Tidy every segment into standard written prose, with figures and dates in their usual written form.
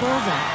Bullseye.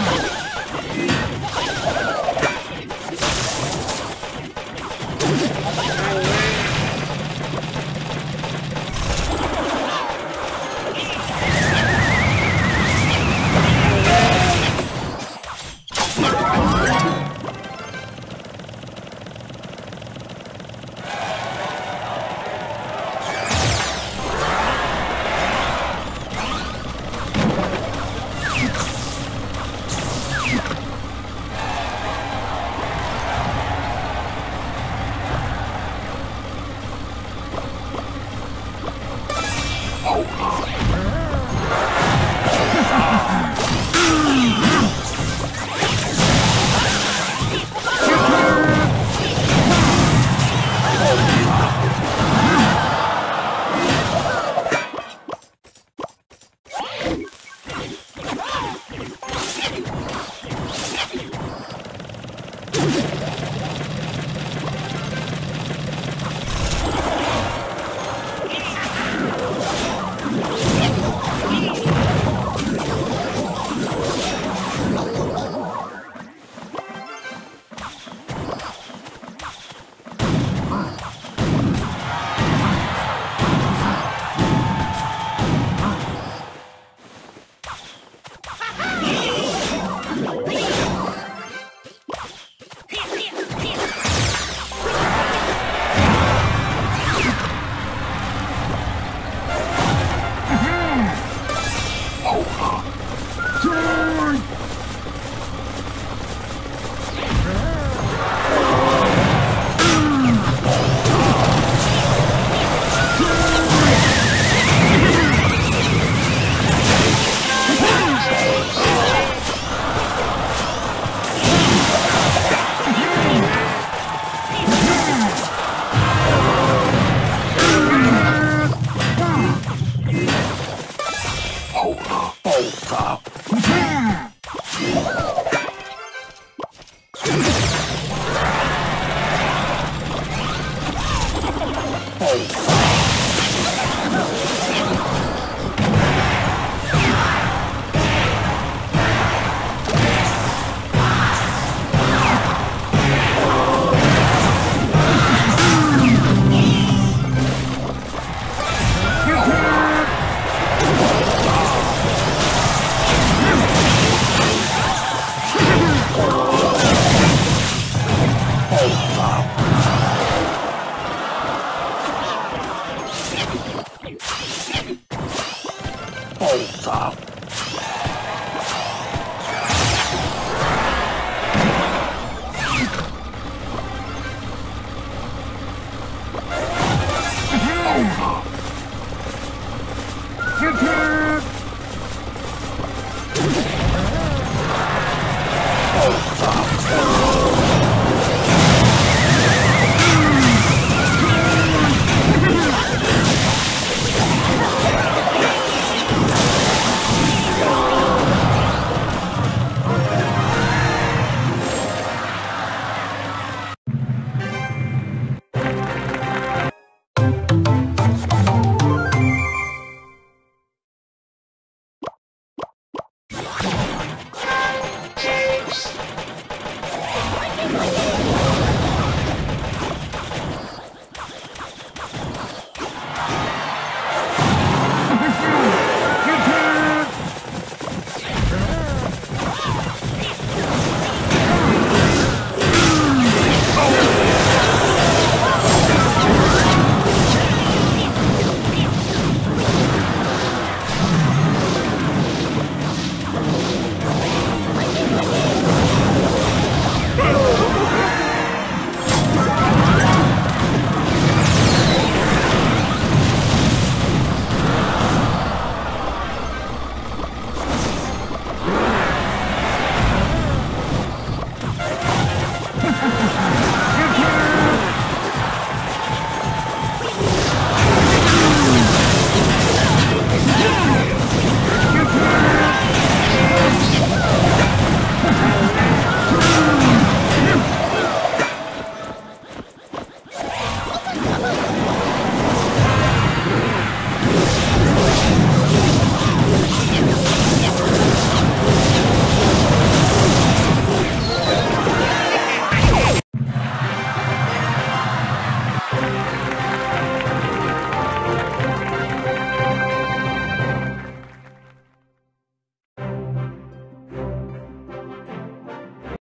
Opa!